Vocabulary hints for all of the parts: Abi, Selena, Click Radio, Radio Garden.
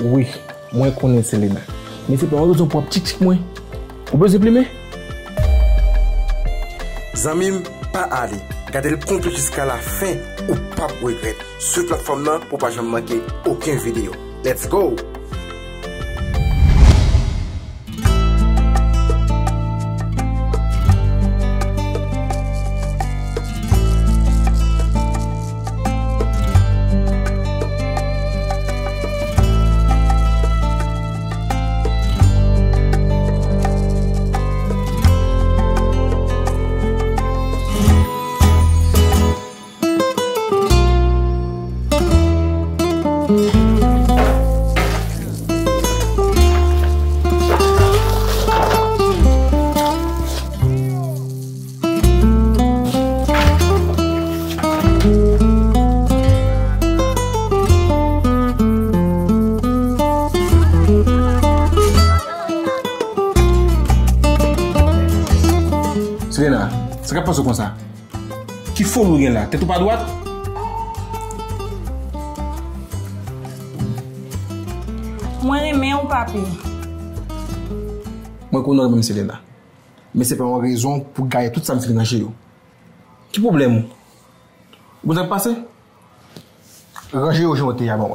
Oui, moi je connais Selena. Mais c'est pas besoin pour un petit moi. Vous pouvez supprimer? Zamim, pas aller. Gardez le contenu jusqu'à la fin ou pas pour regret. Sur la plateforme là pour pas jamais manquer aucune vidéo. Let's go! Selena, ça ne passe pas comme ça. Qui faut nous là? T'es tout pas à droite? Moi, je mets un papier. Moi, je connais même Selena. Mais ce n'est pas une raison pour gagner tout ça que Selena chez vous. Quel problème? Vous avez passé? Rangez aujourd'hui avant.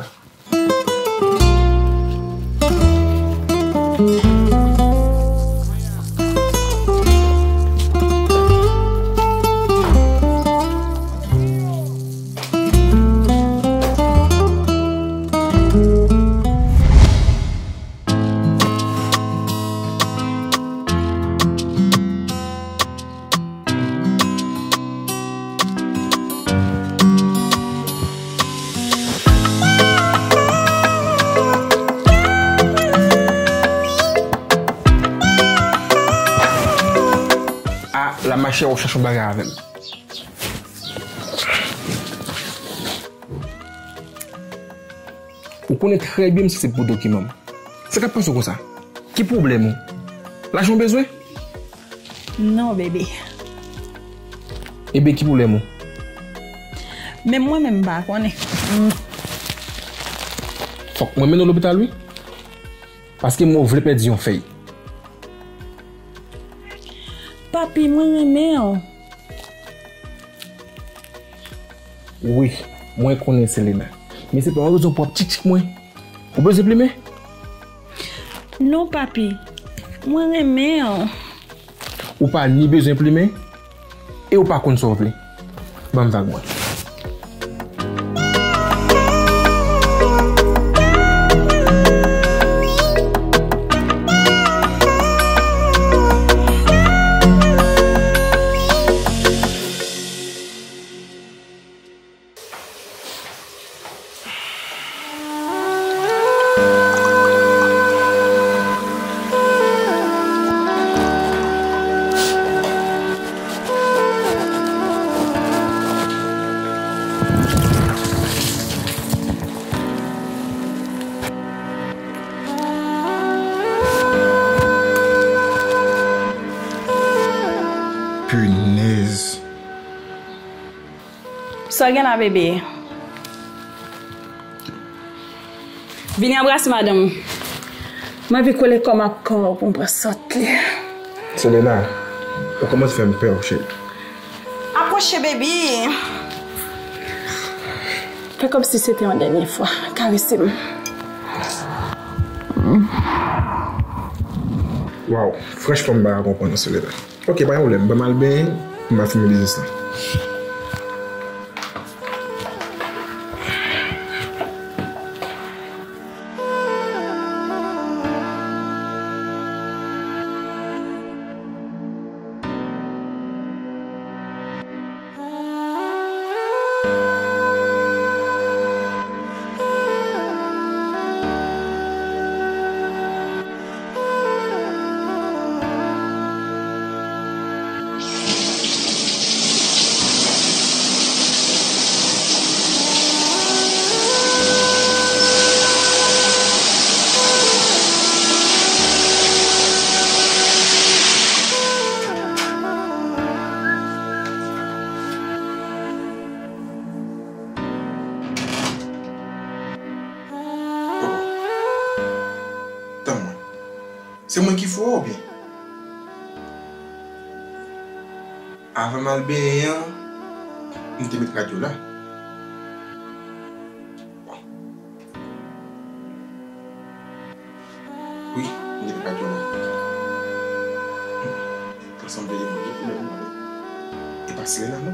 La machine on cherche un bagarre avec. On connaît très bien si c'est pour document. C'est qu'à penser comme ça. Quel problème? L'argent besoin? Non, bébé. Eh bien, quel problème? Mais moi-même, je connais. Faut que moi-même dans l'hôpital, lui. Parce que moi, je voulais perdre une feuille. Papi, moi j'aime. Oui, moi je connais Selena. Mais c'est pas besoin pour petit moi. Vous pouvez supprimer? Non, papi. Moi j'aime. Ou pas ni besoin d'imprimer et ou pas qu'on sauve. Bon vague moi. Punaise. So, gana, bébé. Venez embrasser madame. Je vais coller comme un corps pour me sortir. Selena, on commence à faire peur, chérie. Approchez, bébé. Fais comme si c'était la dernière fois. Caressez-moi. Wow, franchement, je vais comprendre, Selena. Ok, pas de problème. Pas mal bien, on va filmer des instants. C'est moi qui faut ou bien? Avant Malbéen, je te mets la radio là. Oui, je te mets la radio là. Comme ça, je vais demander. Et pas Selena, non?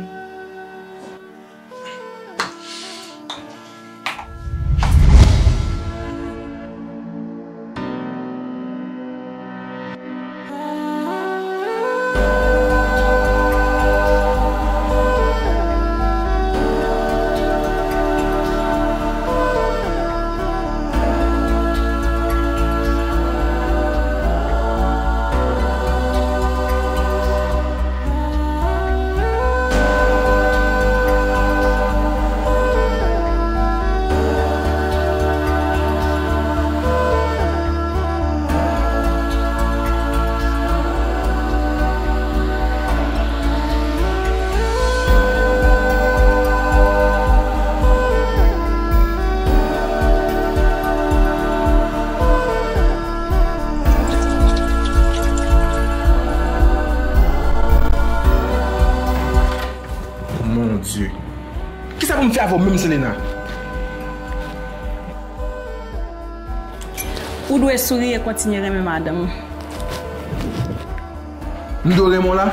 Même Selena. Ou doit sourire et continuer à madame. Nous donnons là.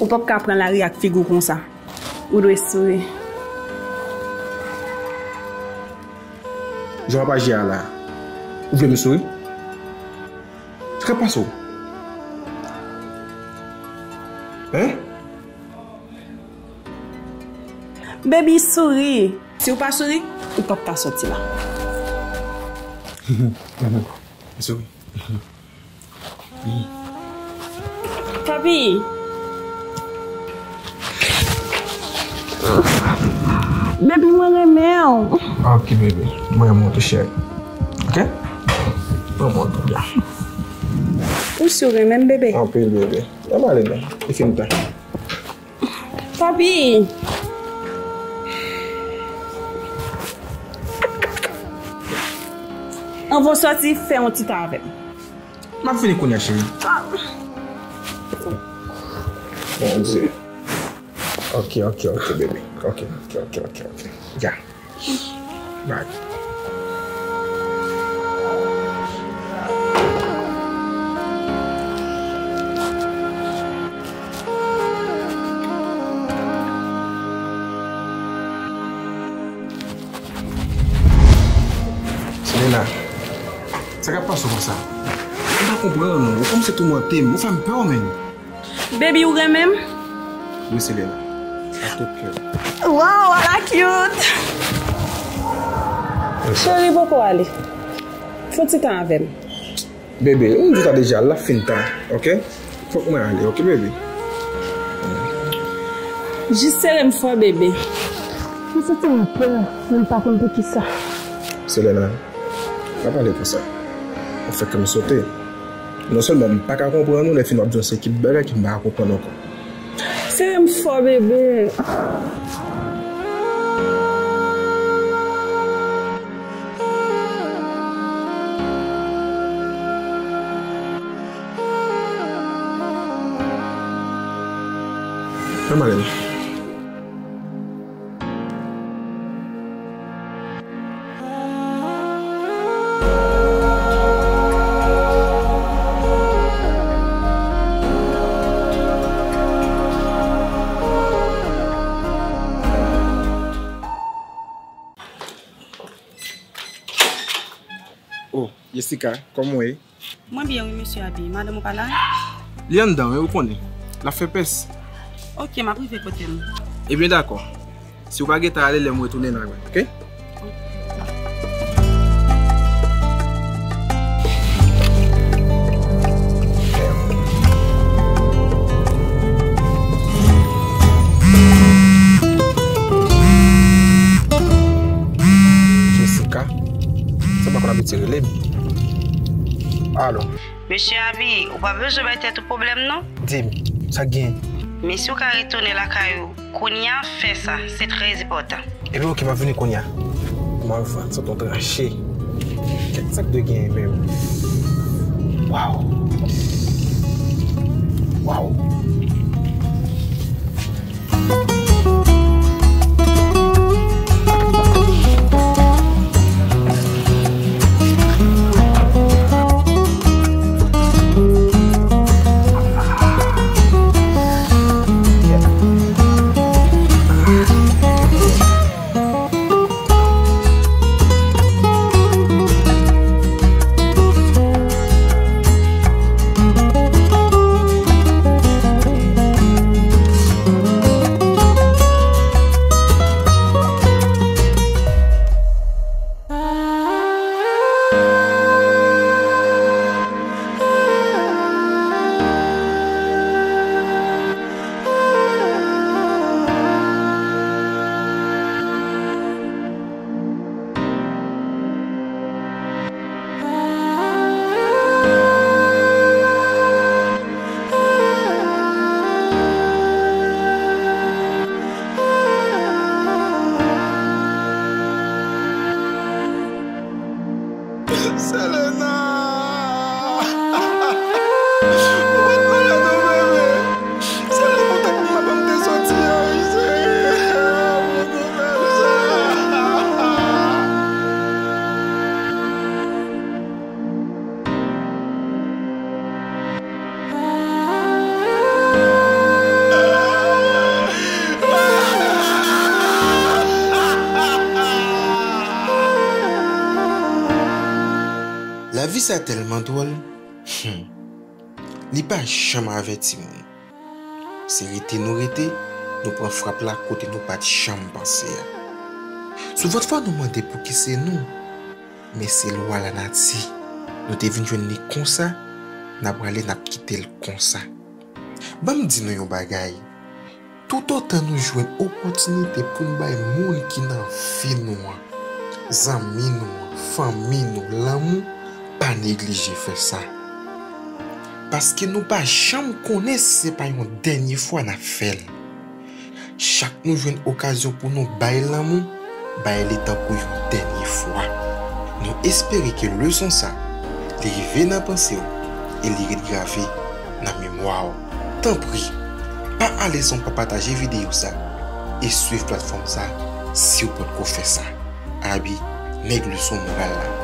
Ou pas qu'à prendre la rue avec figure comme ça. Ou doit sourire. Je ne vais pas gérer là. Vous voulez me sourire? Ce qui passe où? Hein? Baby, souris. Si vous pas sourire, ou pas qu'à sortir là. Souris. Papi. Baby, moi j'aime. Ok, baby. Moi j'aime tout cher. Ok? Moi j'aime tout bien. Où serait même bébé? Ok, bébé. Ça va aller bien. Il finit pas. Papi! On va sortir faire un petit temps avec. Ma fille connaît chez lui. Mon Dieu. Ok, baby. Ok. Yeah. Bye. Selena, ça ne va pas se faire ça. Je ne comprends pas. Comme c'est tout mon thème, vous faites peur même. Baby, vous même? Oui, Selena. Wow, elle est cute! Chérie, beaucoup aller. Faut que tu t'en avec. Bébé, on dit déjà la fin de temps, ok? Faut que moi aller, ok, bébé? Juste serre une fois, bébé. Mais c'est une peur, je ne sais pas comment qui ça. Selena, on va parler pour ça. On fait comme sauter. Non seulement on ne peut pas comprendre, nous, les filles, on sait qui est belle et qui ne peut pas comprendre encore. C'est une fois, bébé. Come on. Jessica, comment est-ce? Moi bien, oui, monsieur Abi. Madame, pas là? Lianda, vous connaissez? La FEPES. Ok, je vais priver côté. Eh bien, d'accord. Si vous ne pouvez pas aller, vous retournez dans la main, ok? Je Abi tire libre. Allô? Monsieur Abi, vous n'avez pas besoin de mettre tout problème, non? Dis, ça gagne. Mais si vous retournez la caillou, Kounia fait ça, c'est très important. Et vous qui m'a venu, Kounia? Moi, je suis tranché. Quel sac de gain, même. Waouh! Waouh! La vie c'est tellement drôle. N'est pas jamais averti. C'est rété nous rété, nous prenons frappe là côté nous pas de jamais penser. Sous votre fois nous demandez pour qui c'est nous. Mais c'est loi la nati. Nous devons venus comme ça, n'a pas aller n'a quitter le comme ça. Bam dit nous yon bagay. Tout autant nous jouons opportunité pour nous bailler monde qui n'a vie nous, amis nous, famille nous, l'amour. Pas négliger faire ça parce que nous pas jamais connaissons pas une dernière fois n'a fait chaque nous une occasion pour nous bailler l'amour bailler les temps pour une dernière fois nous espérons que leçon ça les dans pensée et les graver dans mémoire tant pis pas aller sans partager vidéo ça et suivre plateforme ça si vous pouvez faire ça Abi nèg leçon morale là